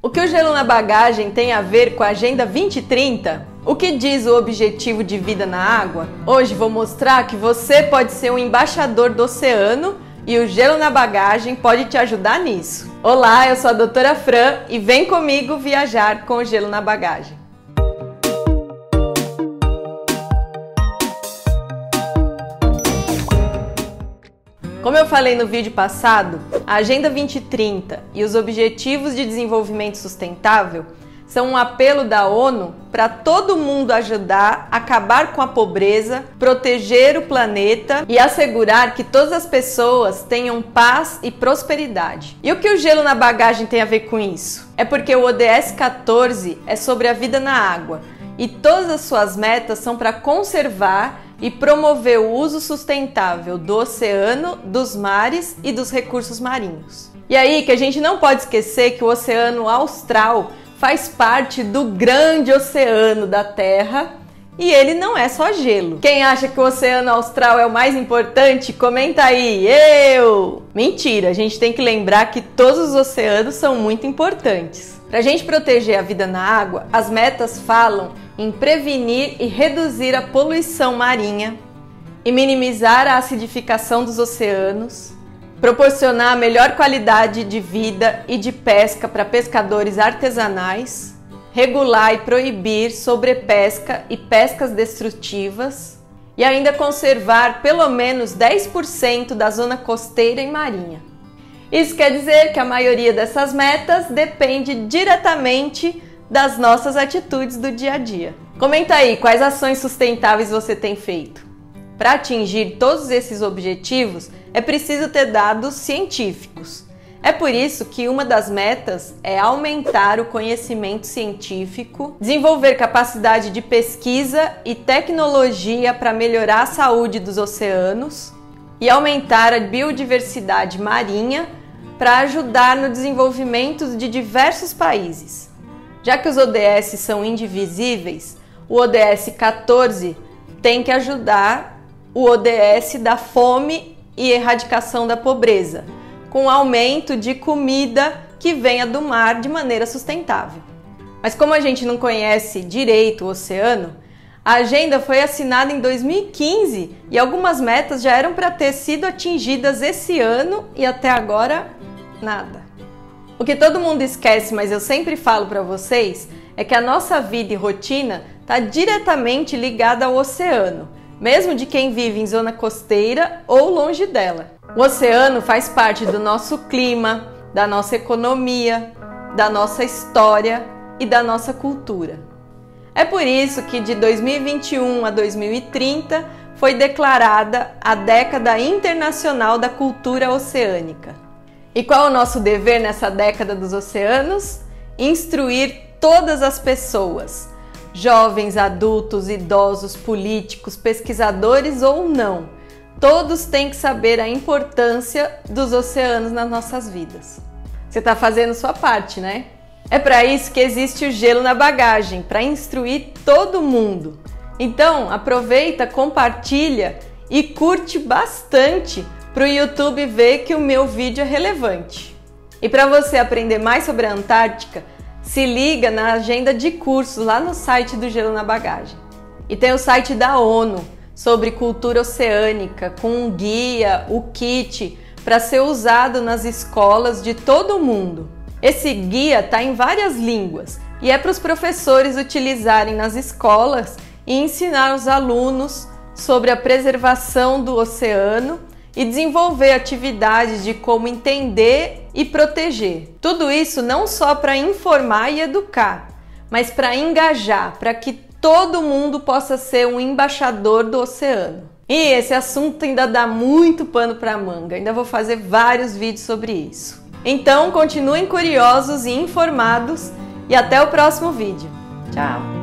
O que o Gelo na Bagagem tem a ver com a Agenda 2030? O que diz o Objetivo de Vida na Água? Hoje vou mostrar que você pode ser um embaixador do oceano e o Gelo na Bagagem pode te ajudar nisso. Olá, eu sou a Dra. Fran e vem comigo viajar com o Gelo na Bagagem. Como eu falei no vídeo passado, a Agenda 2030 e os Objetivos de Desenvolvimento Sustentável são um apelo da ONU para todo mundo ajudar a acabar com a pobreza, proteger o planeta e assegurar que todas as pessoas tenham paz e prosperidade. E o que o Gelo na Bagagem tem a ver com isso? É porque o ODS 14 é sobre a vida na água e todas as suas metas são para conservar e promover o uso sustentável do oceano, dos mares e dos recursos marinhos. E aí que a gente não pode esquecer que o Oceano Austral faz parte do grande oceano da Terra e ele não é só gelo. Quem acha que o Oceano Austral é o mais importante? Comenta aí, eu! Mentira, a gente tem que lembrar que todos os oceanos são muito importantes. Para a gente proteger a vida na água, as metas falam em prevenir e reduzir a poluição marinha e minimizar a acidificação dos oceanos, proporcionar a melhor qualidade de vida e de pesca para pescadores artesanais, regular e proibir sobrepesca e pescas destrutivas e ainda conservar pelo menos 10% da zona costeira e marinha. Isso quer dizer que a maioria dessas metas depende diretamente das nossas atitudes do dia a dia. Comenta aí quais ações sustentáveis você tem feito. Para atingir todos esses objetivos, é preciso ter dados científicos. É por isso que uma das metas é aumentar o conhecimento científico, desenvolver capacidade de pesquisa e tecnologia para melhorar a saúde dos oceanos e aumentar a biodiversidade marinha para ajudar no desenvolvimento de diversos países. Já que os ODS são indivisíveis, o ODS 14 tem que ajudar o ODS da fome e erradicação da pobreza, com o aumento de comida que venha do mar de maneira sustentável. Mas como a gente não conhece direito o oceano, a agenda foi assinada em 2015 e algumas metas já eram para ter sido atingidas esse ano e até agora nada. O que todo mundo esquece, mas eu sempre falo para vocês, é que a nossa vida e rotina está diretamente ligada ao oceano, mesmo de quem vive em zona costeira ou longe dela. O oceano faz parte do nosso clima, da nossa economia, da nossa história e da nossa cultura. É por isso que de 2021 a 2030 foi declarada a Década Internacional da Cultura Oceânica. E qual é o nosso dever nessa década dos oceanos? Instruir todas as pessoas, jovens, adultos, idosos, políticos, pesquisadores ou não. Todos têm que saber a importância dos oceanos nas nossas vidas. Você está fazendo sua parte, né? É para isso que existe o Gelo na Bagagem, para instruir todo mundo. Então, aproveita, compartilha e curte bastante para o YouTube ver que o meu vídeo é relevante. E para você aprender mais sobre a Antártica, se liga na agenda de cursos lá no site do Gelo na Bagagem. E tem o site da ONU sobre cultura oceânica, com um guia, o kit, para ser usado nas escolas de todo o mundo. Esse guia está em várias línguas e é para os professores utilizarem nas escolas e ensinar os alunos sobre a preservação do oceano e desenvolver atividades de como entender e proteger. Tudo isso não só para informar e educar, mas para engajar, para que todo mundo possa ser um embaixador do oceano. E esse assunto ainda dá muito pano para manga, ainda vou fazer vários vídeos sobre isso. Então, continuem curiosos e informados e até o próximo vídeo. Tchau!